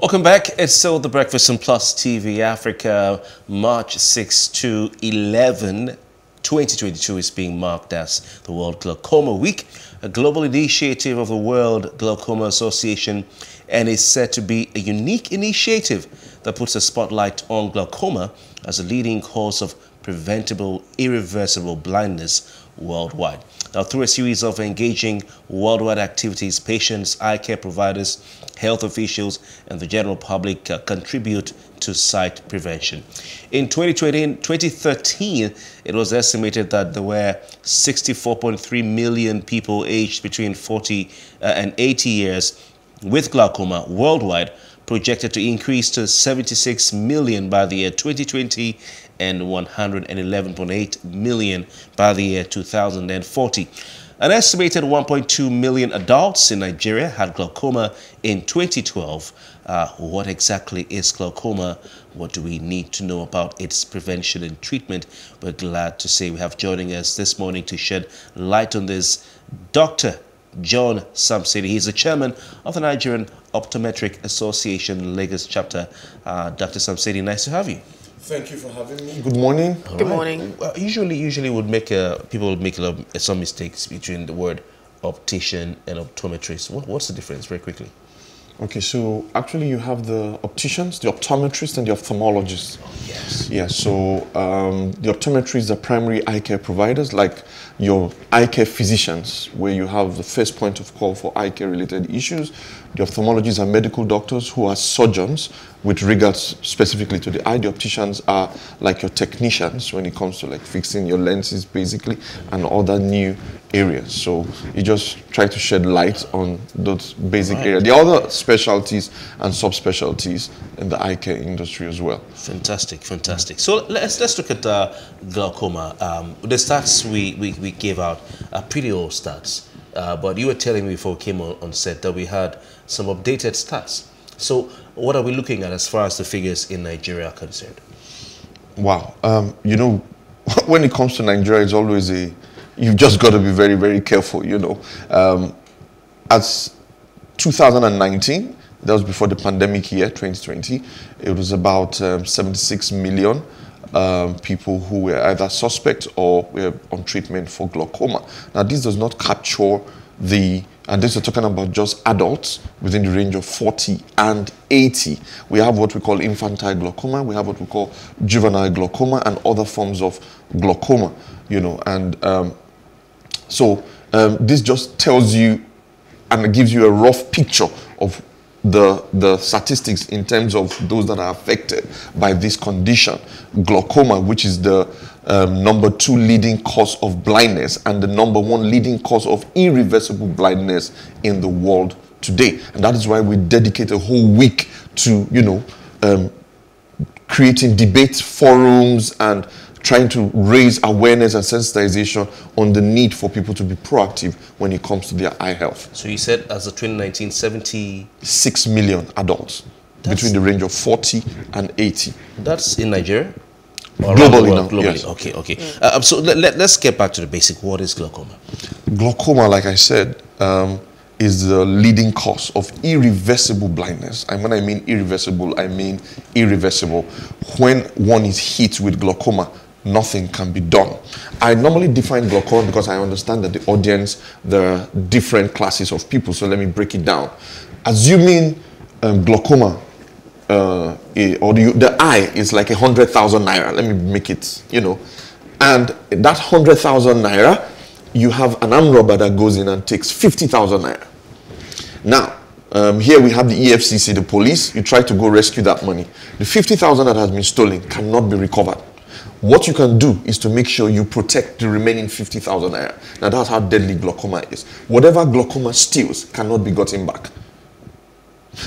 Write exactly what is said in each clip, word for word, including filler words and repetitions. Welcome back. It's still The Breakfast on Plus T V Africa. March sixth to eleventh, twenty twenty-two is being marked as the World Glaucoma Week, a global initiative of the World Glaucoma Association, and is said to be a unique initiative that puts a spotlight on glaucoma as a leading cause of preventable, irreversible blindness worldwide. Now, through a series of engaging worldwide activities, patients, eye care providers, health officials, and the general public uh, contribute to sight prevention. In twenty twenty, twenty thirteen, it was estimated that there were sixty-four point three million people aged between forty and eighty years with glaucoma worldwide, projected to increase to seventy-six million by the year twenty twenty and one hundred eleven point eight million by the year two thousand forty. An estimated one point two million adults in Nigeria had glaucoma in twenty twelve. Uh, what exactly is glaucoma? What do we need to know about its prevention and treatment? We're glad to say we have joining us this morning to shed light on this Doctor John Samsedi. He's the chairman of the Nigerian Optometric Association Lagos chapter. Uh, Doctor Samsedi, nice to have you. Thank you for having me. Good morning. All Good right. morning. Well, usually, usually would make a, people would make a, some mistakes between the word optician and optometrist. What, what's the difference, very quickly? Okay, so actually, you have the opticians, the optometrists, and the ophthalmologists. Oh, yes. Yeah. So um, the optometrists are primary eye care providers, like your eye care physicians, where you have the first point of call for eye care related issues. The ophthalmologists are medical doctors who are surgeons with regards specifically to the eye. The opticians are like your technicians when it comes to like fixing your lenses, basically, and other new areas. So you just try to shed light on those basic right. areas. The other specialties and subspecialties in the eye care industry as well. Fantastic, fantastic. So let's let's look at uh, glaucoma. Um, the stats we, we, we gave out are pretty old stats, uh, but you were telling me before we came on, on set that we had some updated stats. So what are we looking at as far as the figures in Nigeria are concerned? Wow, um, you know, when it comes to Nigeria, it's always a, you've just got to be very, very careful, you know. Um, as two thousand nineteen, that was before the pandemic year, twenty twenty, it was about um, seventy-six million um, people who were either suspect or were on treatment for glaucoma. Now, this does not capture the, and this is talking about just adults within the range of forty and eighty. We have what we call infantile glaucoma, we have what we call juvenile glaucoma, and other forms of glaucoma, you know. And um, so um, this just tells you and it gives you a rough picture of the, the statistics in terms of those that are affected by this condition. Glaucoma, which is the um, number two leading cause of blindness and the number one leading cause of irreversible blindness in the world today. And that is why we dedicate a whole week to, you know, um, creating debate forums and trying to raise awareness and sensitization on the need for people to be proactive when it comes to their eye health. So you said as of twenty nineteen, seventy-six million adults between the range of forty and eighty. That's in Nigeria? Globally now, globally. Yes. Okay, okay. Uh, so let, let, let's get back to the basic. What is glaucoma? Glaucoma, like I said, um, is the leading cause of irreversible blindness. And when I mean irreversible, I mean irreversible. When one is hit with glaucoma, nothing can be done. I normally define glaucoma because I understand that the audience, there are different classes of people, so let me break it down. Assuming um, glaucoma, uh, or the, the eye is like a hundred thousand naira, let me make it, you know, and that hundred thousand naira, you have an armed robber that goes in and takes fifty thousand naira. Now, um, here we have the E F C C, the police, you try to go rescue that money. The fifty thousand that has been stolen cannot be recovered. What you can do is to make sure you protect the remaining fifty thousand naira. Now that's how deadly glaucoma is. Whatever glaucoma steals cannot be gotten back.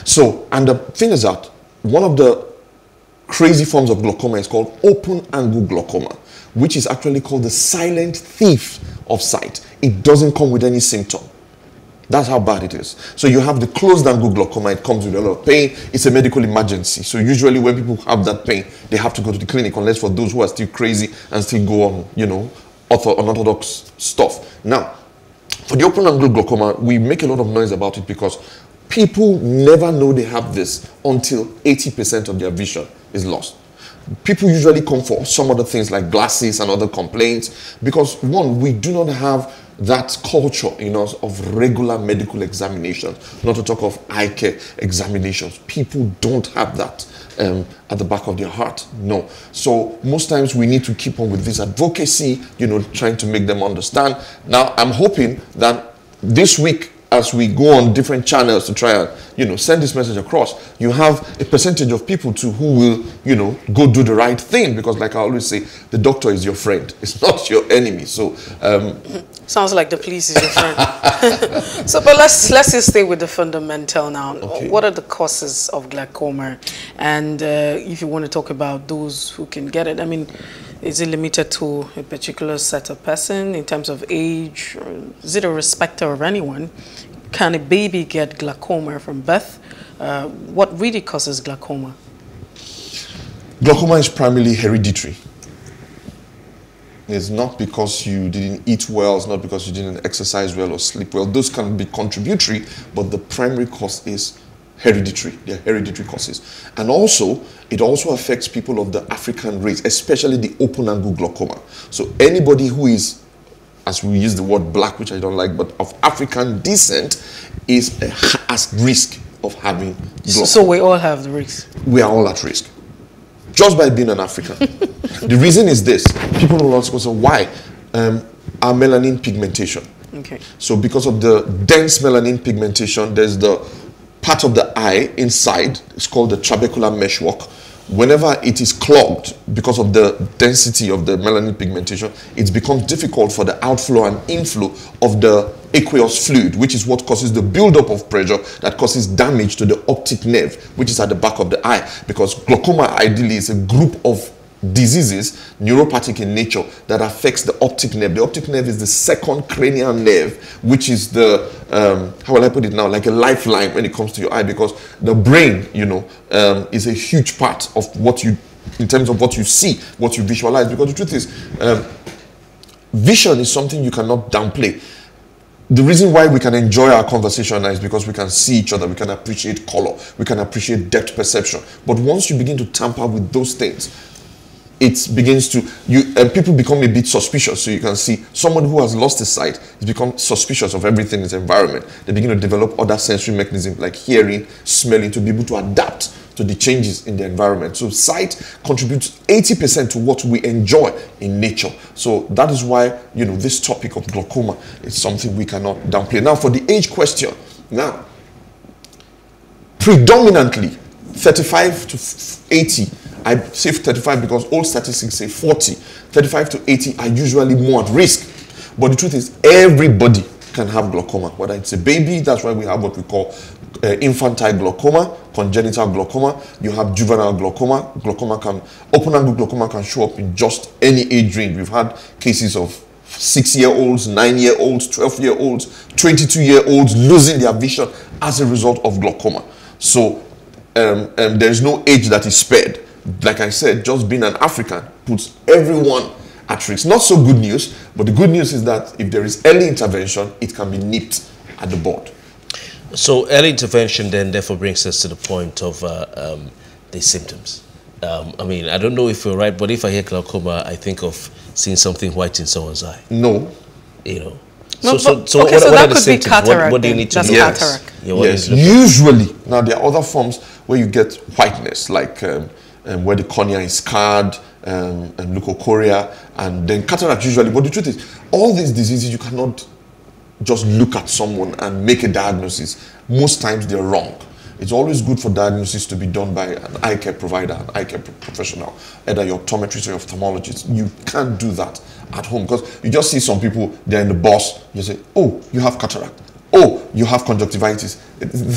So, and the thing is that one of the crazy forms of glaucoma is called open angle glaucoma, which is actually called the silent thief of sight. It doesn't come with any symptom. That's how bad it is. So you have the closed angle glaucoma, it comes with a lot of pain. It's a medical emergency. So usually when people have that pain, they have to go to the clinic, unless for those who are still crazy and still go on, you know, unorthodox stuff. Now, for the open angle glaucoma, we make a lot of noise about it because People never know they have this until eighty percent of their vision is lost. People usually come for some other things like glasses and other complaints because, one, we do not have that culture in us of regular medical examinations, not to talk of eye care examinations. People don't have that um, at the back of their heart, no. So most times we need to keep on with this advocacy, you know, trying to make them understand. Now, I'm hoping that this week, as we go on different channels to try and, you know, send this message across, you have a percentage of people too who will, you know, go do the right thing. Because like I always say, the doctor is your friend. It's not your enemy. So um, sounds like the police is your friend. So, but let's let's just stay with the fundamental now. Okay. What are the causes of glaucoma? And uh, if you want to talk about those who can get it, I mean, is it limited to a particular set of person in terms of age? Is it a respecter of anyone? Can a baby get glaucoma from birth? Uh, what really causes glaucoma? Glaucoma is primarily hereditary. It's not because you didn't eat well, it's not because you didn't exercise well or sleep well. Those can be contributory, but the primary cause is hereditary. They're hereditary causes. And also, it also affects people of the African race, especially the open-angle glaucoma. So anybody who is, as we use the word black, which I don't like, but of African descent, is at risk of having glaucoma. So we all have the risk? We are all at risk, just by being an African. The reason is this. People will ask us, why? Um, our melanin pigmentation. Okay. So because of the dense melanin pigmentation, there's the part of the eye inside, it's called the trabecular meshwork. Whenever it is clogged because of the density of the melanin pigmentation, it becomes difficult for the outflow and inflow of the aqueous fluid, which is what causes the buildup of pressure that causes damage to the optic nerve, which is at the back of the eye. Because glaucoma ideally is a group of diseases, neuropathic in nature, that affects the optic nerve. The optic nerve is the second cranial nerve, which is the, um, how will I put it now, like a lifeline when it comes to your eye, because the brain, you know, um, is a huge part of what you, in terms of what you see, what you visualize. Because the truth is, um, vision is something you cannot downplay. The reason why we can enjoy our conversation now is because we can see each other, we can appreciate color, we can appreciate depth perception. But once you begin to tamper with those things, it begins to, you, uh, people become a bit suspicious. So you can see someone who has lost his sight has become suspicious of everything in his environment. They begin to develop other sensory mechanisms like hearing, smelling, to be able to adapt to the changes in the environment. So sight contributes eighty percent to what we enjoy in nature. So that is why, you know, this topic of glaucoma is something we cannot downplay. Now for the age question, now, predominantly thirty-five to eighty, I say thirty-five because all statistics say forty. thirty-five to eighty are usually more at risk. But the truth is, everybody can have glaucoma, whether it's a baby, that's why we have what we call uh, infantile glaucoma, congenital glaucoma, you have juvenile glaucoma. Glaucoma can, open-angle glaucoma can show up in just any age range. We've had cases of six-year-olds, nine-year-olds, twelve-year-olds, twenty-two-year-olds losing their vision as a result of glaucoma. So um, um, there's no age that is spared. Like I said, just being an African puts everyone at risk. Not so good news, but the good news is that if there is early intervention, it can be nipped at the bud. So early intervention then therefore brings us to the point of uh, um, the symptoms. Um, I mean, I don't know if you're right, but if I hear glaucoma, I think of seeing something white in someone's eye. No. You know. No, so, but, so, so okay, what, so what that are the could symptoms? Be cataract. What, what do you need to do? Yes. Cataract. Yeah, yes. Usually, now there are other forms where you get whiteness, like um, Um, where the cornea is scarred, um, and leukocoria, and then cataract usually. But the truth is, all these diseases, you cannot just look at someone and make a diagnosis. Most times they're wrong. It's always good for diagnosis to be done by an eye care provider, an eye care pro professional, either your optometrist or your ophthalmologist. You can't do that at home because you just see some people, they're in the bus, you say, oh, you have cataract. Oh, you have conjunctivitis.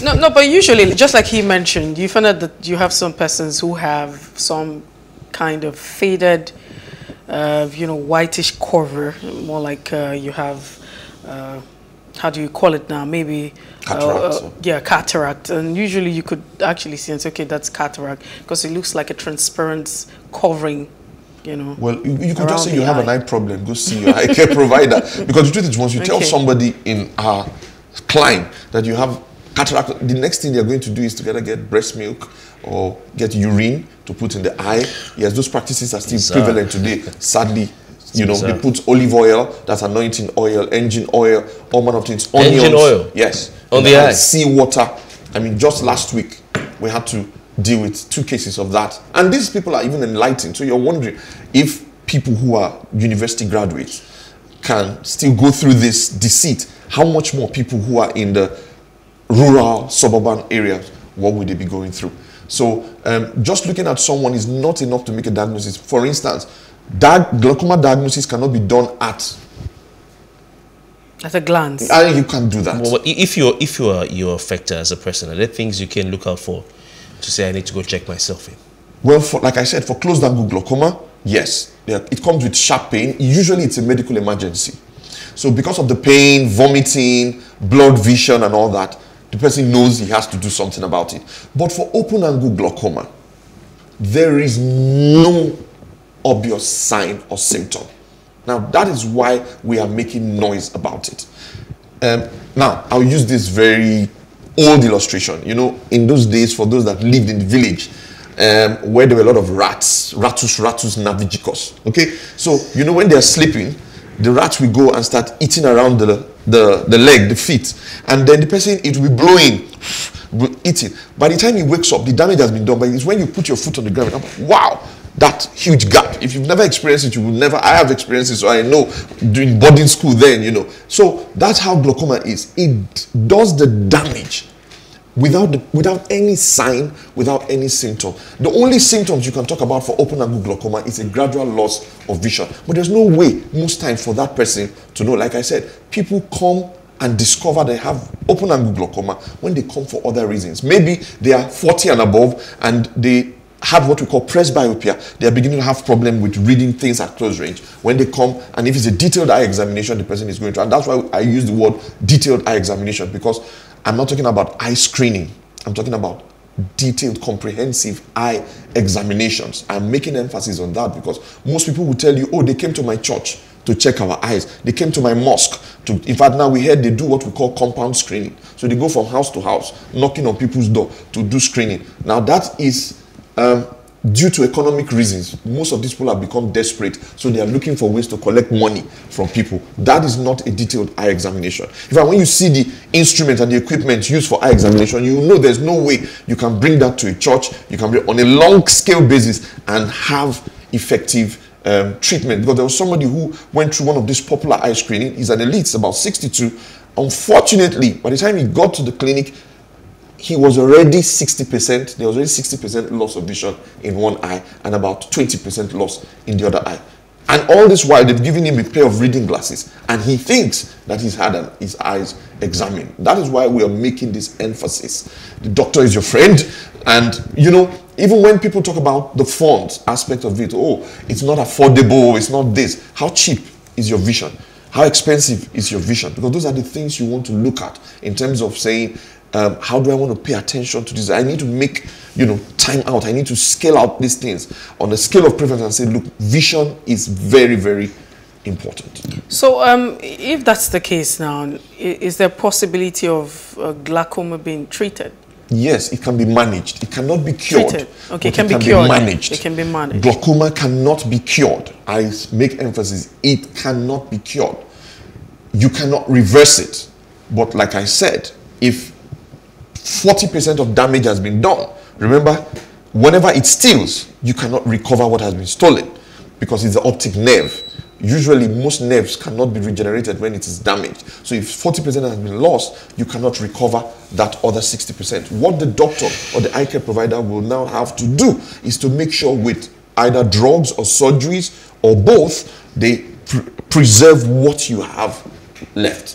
No, no, but usually, just like he mentioned, you find out that you have some persons who have some kind of faded, uh, you know, whitish cover, more like uh, you have, uh, how do you call it now? Maybe cataract. Uh, uh, yeah, cataract. And usually you could actually see and say, okay, that's cataract, because it looks like a transparent covering. You know, well, you, you could just say you have eye. an eye problem. Go see your eye care provider. Because the truth is, once you okay. tell somebody in our climb that you have cataract, the next thing they're going to do is to either get breast milk or get urine to put in the eye. Yes, those practices are still Bizarre. prevalent today, sadly. You know, Bizarre. they put olive oil, that's anointing oil, engine oil, all manner of things. Onions, engine oil? Yes. On the eye? Sea water. I mean, just last week, we had to deal with two cases of that. And these people are even enlightened. So you're wondering if people who are university graduates can still go through this deceit, how much more people who are in the rural, suburban areas, what would they be going through? So um, just looking at someone is not enough to make a diagnosis. For instance, that glaucoma diagnosis cannot be done at at a glance. I, you can't do that. Well, if you're if you are you're affected as a person, are there things you can look out for to say I need to go check myself in? Well, for, like I said, for closed angle glaucoma, yes, yeah, it comes with sharp pain. Usually, it's a medical emergency. So because of the pain, vomiting, blurred vision, and all that, the person knows he has to do something about it. But for open-angle glaucoma, there is no obvious sign or symptom. Now, that is why we are making noise about it. Um, now, I'll use this very old illustration. You know, in those days, for those that lived in the village, um, where there were a lot of rats, Rattus rattus navigicus, okay? So, you know, when they're sleeping, the rats will go and start eating around the, the, the leg, the feet. And then the person, it will be blowing, will eat it. By the time he wakes up, the damage has been done. But it's when you put your foot on the ground, wow, that huge gap. If you've never experienced it, you will never. I have experienced it, so I know, during boarding school then, you know. So that's how glaucoma is. It does the damage without, the, without any sign, without any symptom. The only symptoms you can talk about for open-angle glaucoma is a gradual loss of vision. But there's no way most time for that person to know. Like I said, people come and discover they have open-angle glaucoma when they come for other reasons. Maybe they are forty and above and they have what we call presbyopia. They are beginning to have problem with reading things at close range. When they come, and if it's a detailed eye examination, the person is going to, and that's why I use the word detailed eye examination, because I'm not talking about eye screening. I'm talking about detailed, comprehensive eye examinations. I'm making emphasis on that because most people will tell you, oh, they came to my church to check our eyes. They came to my mosque. To, in fact, now we heard they do what we call compound screening. So they go from house to house, knocking on people's door to do screening. Now that is Um, due to economic reasons. Most of these people have become desperate, so they are looking for ways to collect money from people. That is not a detailed eye examination. In fact, when you see the instruments and the equipment used for eye examination, you know there's no way you can bring that to a church. You can bring on a long scale basis and have effective um, treatment. Because there was somebody who went through one of these popular eye screening. He's an elite, about sixty-two. Unfortunately, by the time he got to the clinic, he was already sixty percent, there was already sixty percent loss of vision in one eye and about twenty percent loss in the other eye. And all this while they've given him a pair of reading glasses and he thinks that he's had an, his eyes examined. That is why we are making this emphasis. The doctor is your friend, and you know, even when people talk about the fund aspect of it, oh, it's not affordable, it's not this. How cheap is your vision? How expensive is your vision? Because those are the things you want to look at in terms of saying, Um, how do I want to pay attention to this? I need to make, you know, time out. I need to scale out these things on a scale of preference and say, look, vision is very, very important. So um, if that's the case now, is there a possibility of uh, glaucoma being treated? Yes, it can be managed. It cannot be cured. Treated. Okay, it can, it can be, cured. be managed. It can be managed. Glaucoma cannot be cured. I make emphasis, it cannot be cured. You cannot reverse it. But like I said, if forty percent of damage has been done. Remember, whenever it steals, you cannot recover what has been stolen because it's the optic nerve. Usually, most nerves cannot be regenerated when it is damaged. So if forty percent has been lost, you cannot recover that other sixty percent. What the doctor or the eye care provider will now have to do is to make sure with either drugs or surgeries or both, they pr preserve what you have left.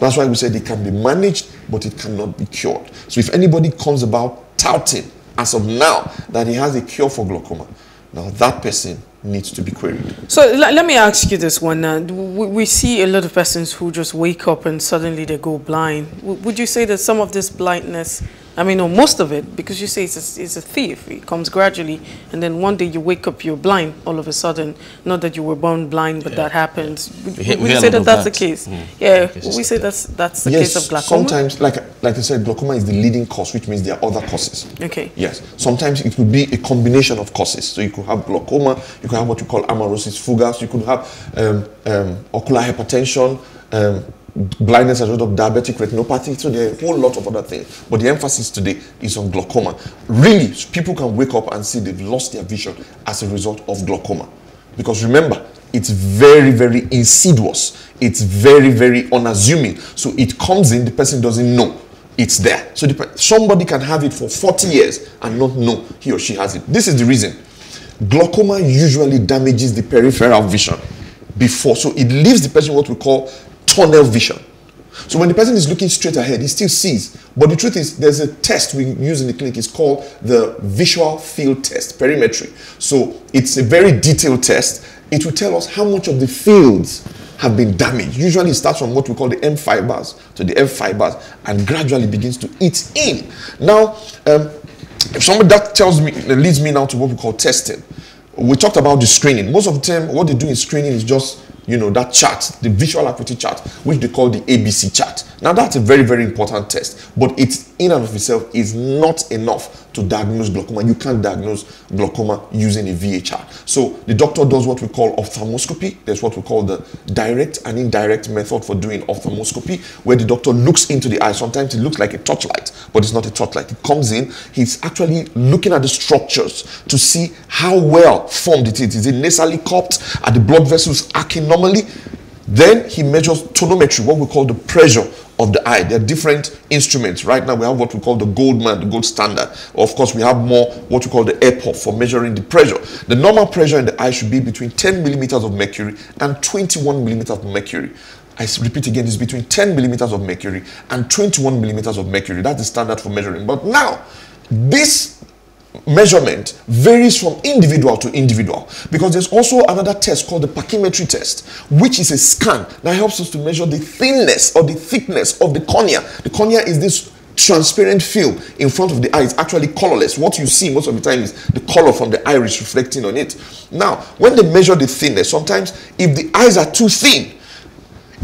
That's why we said it can be managed, but it cannot be cured. So if anybody comes about touting, as of now, that he has a cure for glaucoma, now that person needs to be queried. So let me ask you this one. Uh, we, we see a lot of persons who just wake up and suddenly they go blind. W would you say that some of this blindness I mean, or most of it, because you say it's a, it's a thief. It comes gradually, and then one day you wake up, you're blind all of a sudden. Not that you were born blind, but yeah, that happens. Yeah. We, we, we, we say that that's that. the case. Mm. Yeah, we say that's, that's the yes, case of glaucoma. Sometimes, like, like I said, glaucoma is the leading cause, which means there are other causes. Okay. Yes. Sometimes it could be a combination of causes. So you could have glaucoma, you could have what you call amaurosis fugas, you could have um, um, ocular hypertension, um, blindness as a result of diabetic retinopathy. So there are a whole lot of other things. But the emphasis today is on glaucoma. Really, people can wake up and see they've lost their vision as a result of glaucoma. Because remember, it's very, very insidious. It's very, very unassuming. So it comes in, the person doesn't know it's there. So the, somebody can have it for forty years and not know he or she has it. This is the reason. Glaucoma usually damages the peripheral vision before. So it leaves the person what we call tunnel vision. So when the person is looking straight ahead, he still sees. But the truth is, there's a test we use in the clinic. It's called the visual field test, pachymetry. So it's a very detailed test. It will tell us how much of the fields have been damaged. Usually it starts from what we call the M fibers to the F fibers and gradually begins to eat in. Now, um, if somebody that tells me, leads me now to what we call testing. We talked about the screening. Most of the time, what they do in screening is just, you know, that chart, the visual acuity chart, which they call the A B C chart. Now, that's a very, very important test, but it's in and of itself is not enough to diagnose glaucoma. You can't diagnose glaucoma using a V A chart. So the doctor does what we call ophthalmoscopy. There's what we call the direct and indirect method for doing ophthalmoscopy, where the doctor looks into the eye. Sometimes it looks like a torchlight, but it's not a torchlight. It comes in, he's actually looking at the structures to see how well formed it is. Is it nasally cupped? Are the blood vessels arcing normally? Then he measures tonometry, what we call the pressure of the eye. There are different instruments. Right now, we have what we call the Goldman, the gold standard. Of course, we have more what we call the airport for measuring the pressure. The normal pressure in the eye should be between ten millimeters of mercury and twenty-one millimeters of mercury. I repeat again, it's between ten millimeters of mercury and twenty-one millimeters of mercury. That's the standard for measuring. But now, this measurement varies from individual to individual, because there's also another test called the pachymetry test, which is a scan that helps us to measure the thinness or the thickness of the cornea. The cornea is this transparent film in front of the eye. It's actually colorless. What you see most of the time is the color from the iris reflecting on it. Now, when they measure the thinness, sometimes if the eyes are too thin,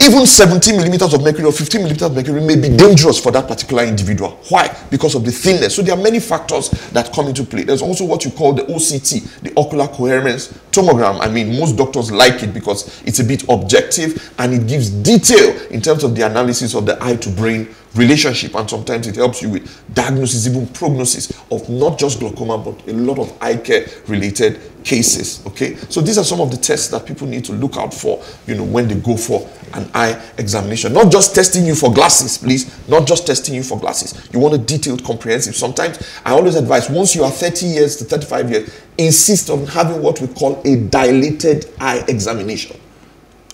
even seventeen millimeters of mercury or fifteen millimeters of mercury may be dangerous for that particular individual. Why? Because of the thinness. So there are many factors that come into play. There's also what you call the O C T, the ocular coherence tomogram. I mean, most doctors like it because it's a bit objective and it gives detail in terms of the analysis of the eye-to-brain relationship, and sometimes it helps you with diagnosis, even prognosis of not just glaucoma, but a lot of eye care related cases. Okay, so these are some of the tests that people need to look out for, you know, when they go for an eye examination. Not just testing you for glasses, please. Not just testing you for glasses. You want a detailed, comprehensive. Sometimes I always advise, once you are thirty years to thirty-five years, insist on having what we call a dilated eye examination.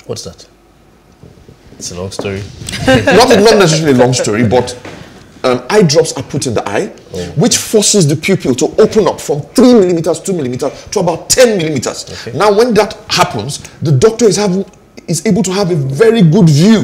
What's that? It's a long story. not, not necessarily a long story, but um, eye drops are put in the eye, oh. which forces the pupil to open up from three millimeters, two millimeters to about ten millimeters. Okay. Now, when that happens, the doctor is having is able to have a very good view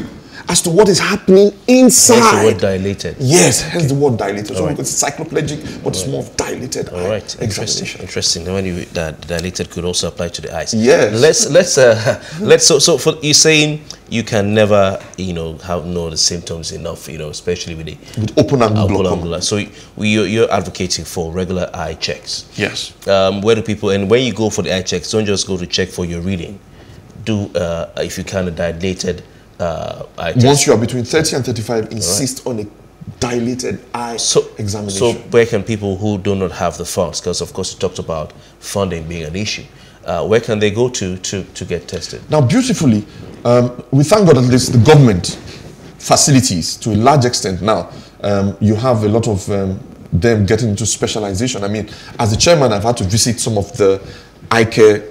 as to what is happening inside. Hence the word dilated. Yes, hence the word dilated. All so right. It's cycloplegic, but it's more of dilated. All right, interesting. Interesting. When you that dilated could also apply to the eyes. Yes. Let's let's uh, let's so so for you're saying. You can never, you know, have, know the symptoms enough, you know, especially with the with open angle. So we, you're advocating for regular eye checks. Yes. Um, where do people, and when you go for the eye checks, don't just go to check for your reading. Do, uh, if you can, a dilated uh, eye test. Once you are between thirty and thirty-five, insist right. on a dilated eye so, examination. So where can people who do not have the funds, because of course you talked about funding being an issue, uh, where can they go to to, to get tested? Now, beautifully, Um, we thank God at least the government facilities, to a large extent now, um, you have a lot of um, them getting into specialization. I mean, as the chairman, I've had to visit some of the eye care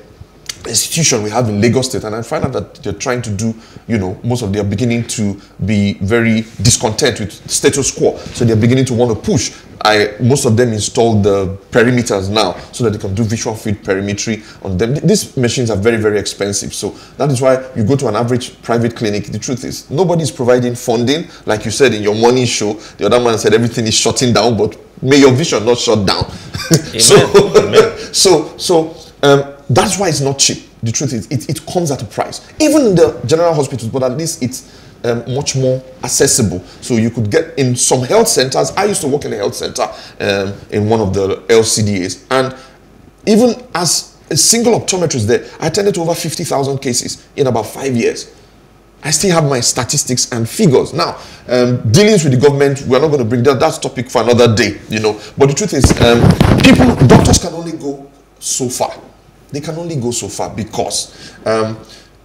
institution we have in Lagos State, and I find out that they're trying to do, you know, most of them are beginning to be very discontent with status quo. So they're beginning to want to push I most of them installed the perimeters now so that they can do visual field perimetry on them. These machines are very, very expensive. So that is why you go to an average private clinic. The truth is nobody's providing funding. Like you said in your morning show, the other man said everything is shutting down, but may your vision not shut down. Amen. so, Amen. so, so um, that's why it's not cheap. The truth is it, it comes at a price. Even in the general hospitals, but at least it's Um, much more accessible. So you could get in some health centers. I used to work in a health center um, in one of the L C D As, and even as a single optometrist there, I attended over fifty thousand cases in about five years. I still have my statistics and figures. Now, um, dealings with the government, we're not going to bring that, that's topic for another day, you know. But the truth is, um, people, doctors can only go so far. They can only go so far because um,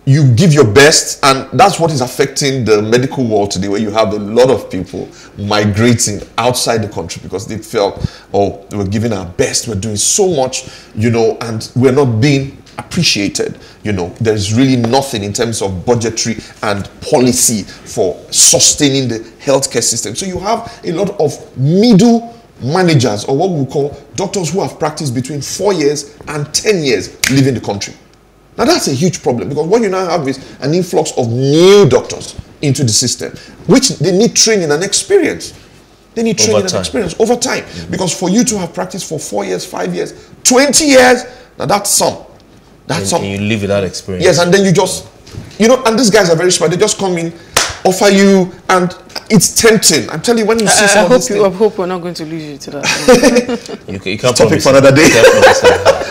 you give your best, and that's what is affecting the medical world today, where you have a lot of people migrating outside the country because they felt, oh, we're giving our best, we're doing so much, you know, and we're not being appreciated. You know, there's really nothing in terms of budgetary and policy for sustaining the healthcare system. So you have a lot of middle managers, or what we call doctors, who have practiced between four years and ten years leaving the country. Now, that's a huge problem, because what you now have is an influx of new doctors into the system, which they need training and experience. They need training and experience over time. Mm-hmm. Because for you to have practiced for four years, five years, twenty years, now that's some. That's and some. You live without experience. Yes, and then you just, you know, and these guys are very smart. They just come in, offer you, and it's tempting. I'm telling you, when you see I, some I of hope this you, I hope we're not going to lose you to that. you, you can't topic for another day.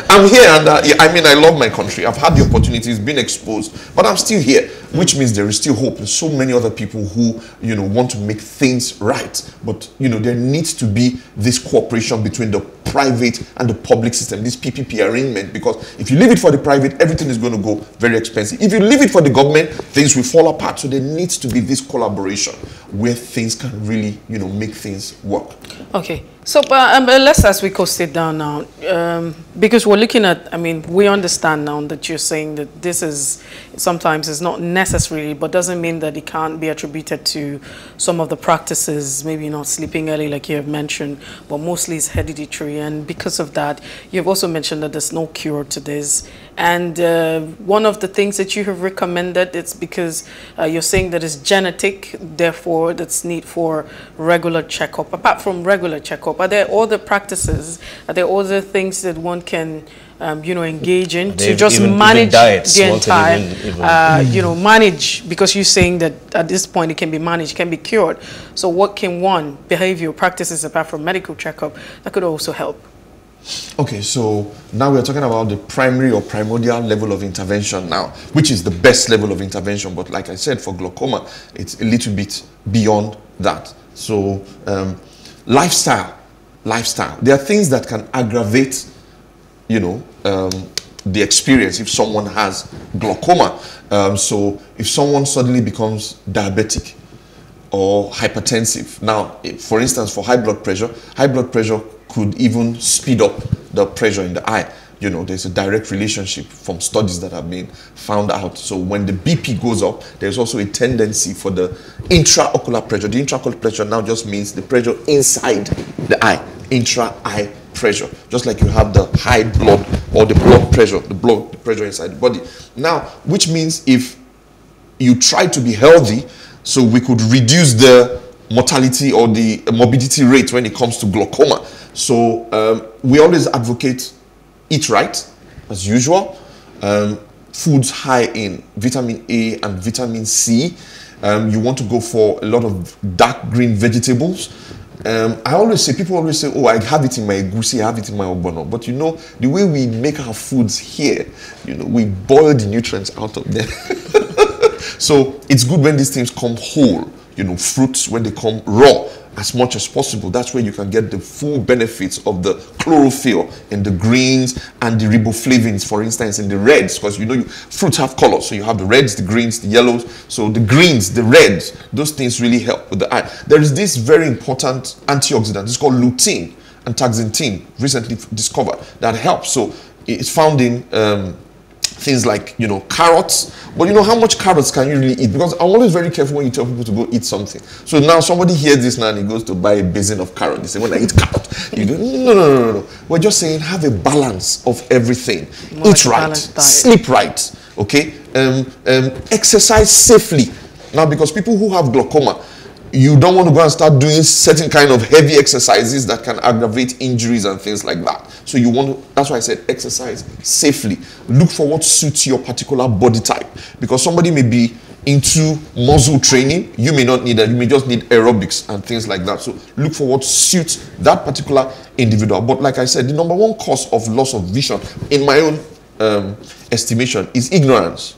I'm here, and uh, yeah, I mean, I love my country. I've had the opportunities, been exposed, but I'm still here, which means there is still hope. There's so many other people who, you know, want to make things right, but you know, there needs to be this cooperation between the private and the public system, this P P P arrangement, because if you leave it for the private, everything is going to go very expensive. If you leave it for the government, things will fall apart. So there needs to be this collaboration where things can really, you know, make things work. Okay. So um, let's, as we coast it down now, um, because we're looking at, I mean, we understand now that you're saying that this is, sometimes it's not necessarily, but doesn't mean that it can't be attributed to some of the practices, maybe not sleeping early like you have mentioned, but mostly it's hereditary. And because of that, you've also mentioned that there's no cure to this. And uh, one of the things that you have recommended, it's because uh, you're saying that it's genetic, therefore that's need for regular checkup. Apart from regular checkup, are there other practices? Are there other things that one can, um, you know, engage in to just even, manage even the entire, even, even. Uh, you know, manage? Because you're saying that at this point it can be managed, can be cured. So what can one behavior practices apart from medical checkup that could also help? Okay, so now we're talking about the primary or primordial level of intervention now, which is the best level of intervention. But like I said, for glaucoma, it's a little bit beyond that. So um, lifestyle, lifestyle. There are things that can aggravate, you know, um, the experience if someone has glaucoma. Um, so if someone suddenly becomes diabetic or hypertensive. Now, for instance, for high blood pressure, high blood pressure could even speed up the pressure in the eye. You know, there's a direct relationship from studies that have been found out. So when the B P goes up, there's also a tendency for the intraocular pressure. The intraocular pressure now just means the pressure inside the eye, intra-eye pressure. Just like you have the high blood or the blood pressure, the blood pressure inside the body. Now, which means if you try to be healthy, so we could reduce the mortality or the morbidity rate when it comes to glaucoma. So um, we always advocate eat right, as usual. Um, foods high in vitamin A and vitamin C. Um, you want to go for a lot of dark green vegetables. Um, I always say, people always say, oh, I have it in my egusi, I have it in my ogbono. But you know, the way we make our foods here, you know, we boil the nutrients out of them. So it's good when these things come whole, you know, fruits when they come raw as much as possible. That's where you can get the full benefits of the chlorophyll in the greens and the riboflavins, for instance, in the reds, because you know, you, fruits have colors. So you have the reds, the greens, the yellows. So the greens, the reds, those things really help with the eye. There is this very important antioxidant. It's called lutein and zeaxanthin, recently discovered, that helps. So it's found in um, things like, you know, carrots. But you know, how much carrots can you really eat? Because I'm always very careful when you tell people to go eat something. So now somebody hears this now and he goes to buy a basin of carrot. They say, when I eat carrot, you do, no, no, no, no, no. We're just saying have a balance of everything. More eat right, sleep right, okay? Um, um, exercise safely. Now, because people who have glaucoma, you don't want to go and start doing certain kind of heavy exercises that can aggravate injuries and things like that. So you want to, that's why I said exercise safely. Look for what suits your particular body type. Because somebody may be into muscle training, you may not need that. You may just need aerobics and things like that. So look for what suits that particular individual. But like I said, the number one cause of loss of vision, in my own um, estimation, is ignorance,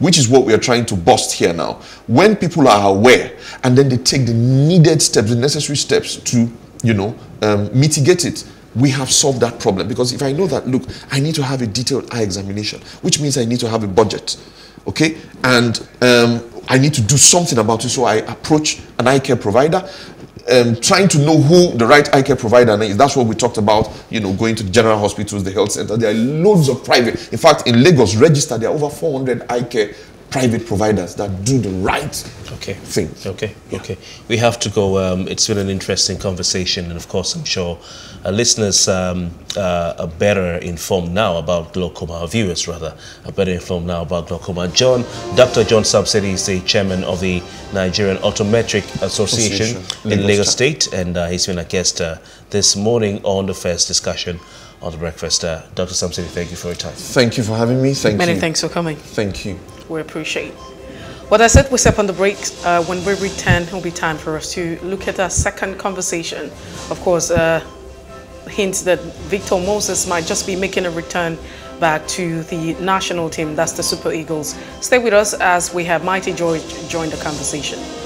which is what we are trying to bust here now. When people are aware and then they take the needed steps, the necessary steps to, you know, um, mitigate it, we have solved that problem. Because if I know that, look, I need to have a detailed eye examination, which means I need to have a budget, okay? And um, I need to do something about it. So I approach an eye care provider, Um, trying to know who the right eye care provider is. That's what we talked about, you know, going to the general hospitals, the health center. There are loads of private. In fact, in Lagos, registered, there are over four hundred eye care private providers that do the right okay. thing. Okay, yeah. okay. We have to go. Um, it's been an interesting conversation. And of course, I'm sure our listeners um, uh, are better informed now about glaucoma. Our viewers, rather, are better informed now about glaucoma. John, Doctor John Samsedi is the chairman of the Nigerian Optometric Association, Association. in Lagos State, and uh, he's been a guest uh, this morning on the first discussion on The Breakfast. Uh, Doctor Samsedi, thank you for your time. Thank you for having me. Thank Many you. Many thanks for coming. Thank you. We appreciate. Well, that's it. We step on the break. Uh, when we return, it'll be time for us to look at our second conversation. Of course, uh, hints that Victor Moses might just be making a return back to the national team. That's the Super Eagles. Stay with us as we have Mighty George join the conversation.